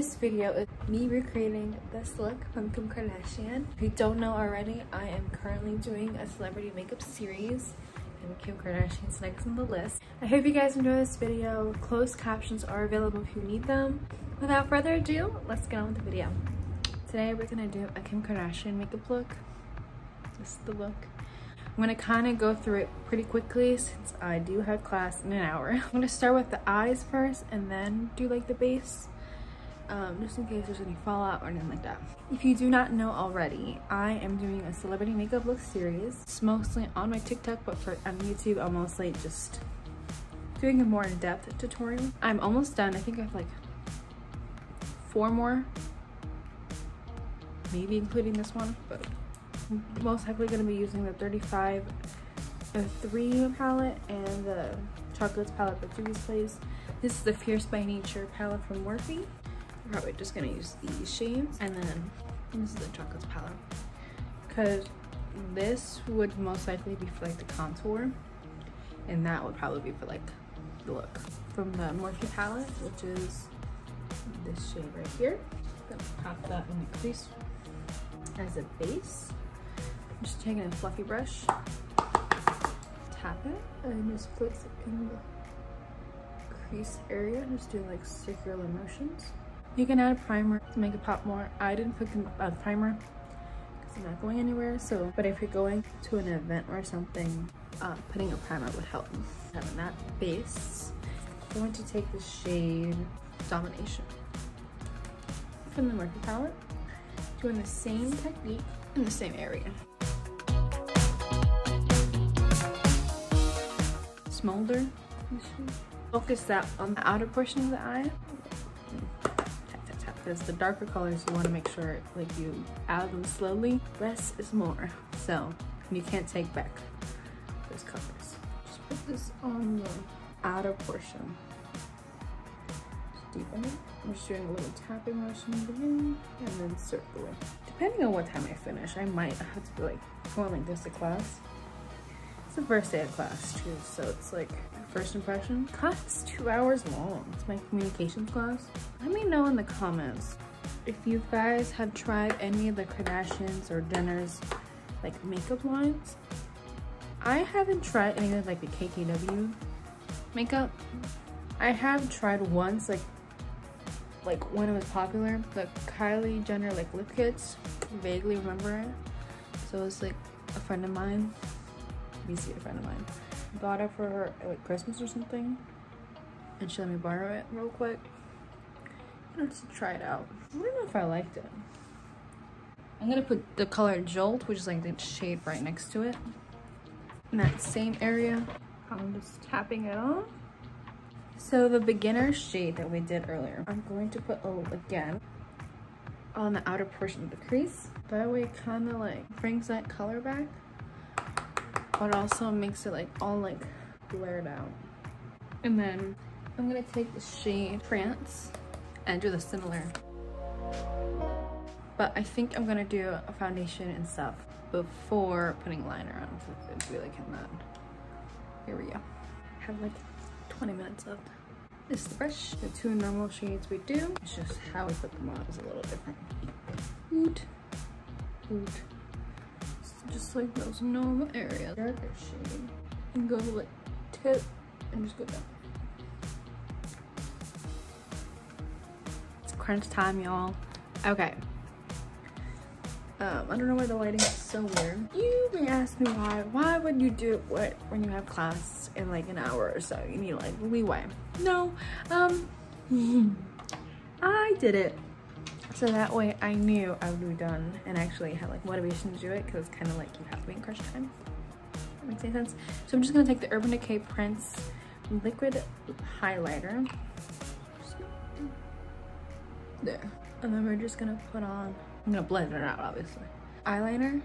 This video is me recreating this look from Kim Kardashian. If you don't know already, I am currently doing a celebrity makeup series and Kim Kardashian's next on the list. I hope you guys enjoy this video. Closed captions are available if you need them. Without further ado, let's get on with the video. Today we're gonna do a Kim Kardashian makeup look. This is the look. I'm gonna kind of go through it pretty quickly since I do have class in an hour. I'm gonna start with the eyes first and then do like the base. Just in case there's any fallout or anything like that. If you do not know already, I am doing a celebrity makeup look series. It's mostly on my TikTok, but on YouTube, I'm mostly just doing a more in-depth tutorial. I'm almost done. I think I have like 4 more, maybe including this one, but I'm most likely gonna be using the 3503 palette and the Chocolates palette that Judy's plays. This is the Fierce By Nature palette from Morphe. Probably just gonna use these shades, and then this is the Chocolates palette because this would most likely be for like the contour, and that would probably be for like the look. From the Morphe palette, which is this shade right here, gonna pop that in the crease as a base. I'm just taking a fluffy brush, tap it, and just place it in the crease area. Just doing like circular motions. You can add primer to make it pop more. I didn't put the primer because I'm not going anywhere, so but if you're going to an event or something, putting a primer would help. Having that base, I'm going to take the shade Domination from the Morphe palette, doing the same technique in the same area. Smolder, focus that on the outer portion of the eye. Because the darker colors, you want to make sure like you add them slowly. Less is more, so you can't take back those colors. Just put this on the outer portion. Just deepen it. I'm just doing a little tapping motion in the beginning and then circling. Depending on what time I finish, I might have to be like going like this to class. It's the first day of class too, so it's like first impression. Class is 2 hours long. It's my communications class. Let me know in the comments if you guys have tried any of the Kardashians or Jenner's like makeup lines. I haven't tried any of like the KKW makeup. I have tried once, like when it was popular, the Kylie Jenner like lip kits. I vaguely remember it. So it's like a friend of mine. Got it for her at like Christmas or something, and she let me borrow it real quick. I wanted to try it out. I don't know if I liked it. I'm gonna put the color Jolt, which is like the shade right next to it, in that same area. I'm just tapping it on. So the beginner shade that we did earlier, I'm going to put again on the outer portion of the crease. That way it kind of like brings that color back, but also makes it like all like blared out. And then I'm gonna take the shade Prince and do the similar. But I think I'm gonna do a foundation and stuff before putting liner on, so it's gonna be like in that area. I have like 20 minutes left. This is the brush. The 2 normal shades we do. It's just how we put them on is a little different. Oot, oot. Just like those normal areas. Darker shade. And go to like tip and just go down. It's crunch time, y'all. Okay. I don't know why the lighting is so weird. You may ask me why. Why would you do what when you have class in like an hour or so? You need like leeway. No. I did it. So that way I knew I would be done and actually had like motivation to do it, because it's kind of like you have to be in crush time. That makes any sense. So I'm just going to take the Urban Decay Prince liquid highlighter. There. And then we're just going to put on, I'm going to blend it out obviously. Eyeliner,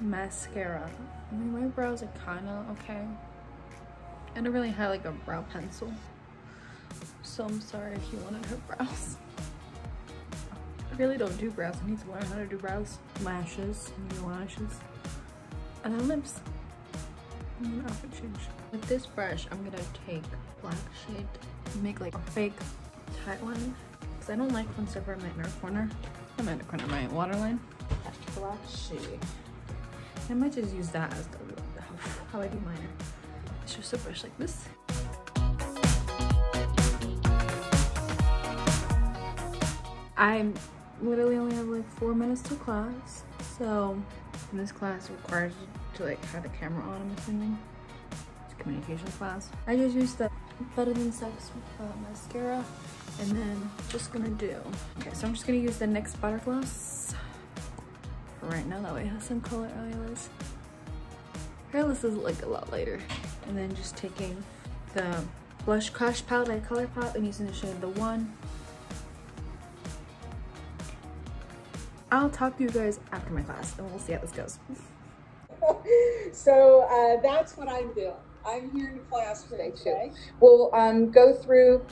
mascara. I mean, my brows are kind of okay. I don't really have like a brow pencil, so I'm sorry if you wanted her brows. I really don't do brows. I need to learn how to do brows. Lashes, new lashes, and then lips. And then outfit change. With this brush, I'm gonna take black shade, make like a fake tight line. because I don't like when stuff around my inner corner. I'm in the corner of my waterline. Black shade. I might just use that as the, how I do mine. It's just a brush like this. I literally only have like 4 minutes to class, so and this class requires you to like have the camera on, I'm assuming. It's a communication class. I just used the Better Than Sex Mascara, and then just gonna do. Okay, so I'm just gonna use the NYX Butter Gloss for right now, that way it has some color on my eyelids. Hairless is like a lot lighter. And then just taking the Blush Crush Palette by Colourpop and using the shade The One. I'll talk to you guys after my class and we'll see how this goes. So that's what I'm doing. I'm here in class today too. We'll go through.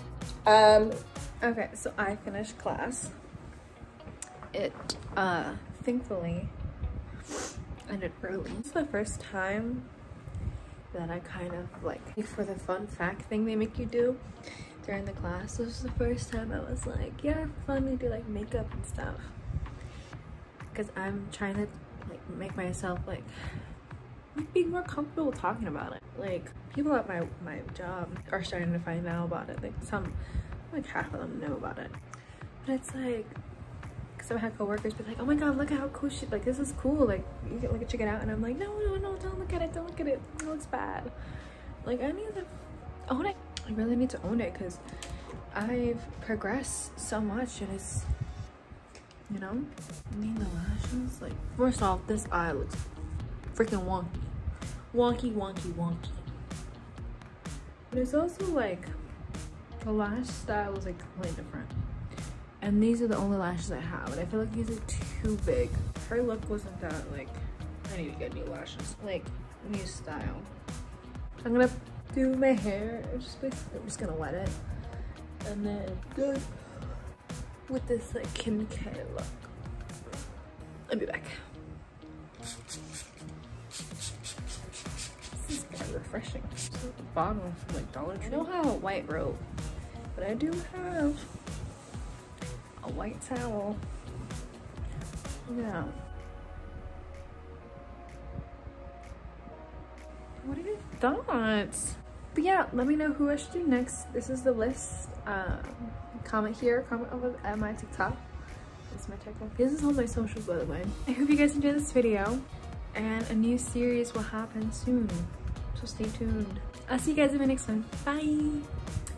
Okay, so I finished class. It thankfully ended early. It's the first time that I kind of like for the fun fact thing they make you do during the class. This is the first time I was like, yeah, fun to do like makeup and stuff. Because I'm trying to like make myself like be more comfortable talking about it. Like people at my job are starting to find out about it. Like some, like half of them know about it. But it's like, because I've had coworkers be like, oh my god, look at how cool she, like this is cool. Like you can look at, check it out, and I'm like, no, don't look at it, don't look at it. It looks bad. Like I need to own it. I really need to own it because I've progressed so much and it's. You know, I mean the lashes, like first off, this eye looks freaking wonky. Wonky, wonky, wonky. But it's also like, the lash style was like completely different. And these are the only lashes I have, and I feel like these are too big. Her look wasn't that like, I need to get new lashes. Like, new style. I'm gonna do my hair, I'm just gonna wet it. And then, good. With this like Kim K look. I'll be back. This is kind of refreshing. It's like the bottom from like Dollar Tree. I don't have a white robe, but I do have a white towel. Yeah. What are your thoughts? But yeah, let me know who I should do next. This is the list. Comment here, comment over at my TikTok. That's my TikTok. This is all my socials, by the way. I hope you guys enjoyed this video, and a new series will happen soon, so stay tuned. I'll see you guys in my next one. Bye.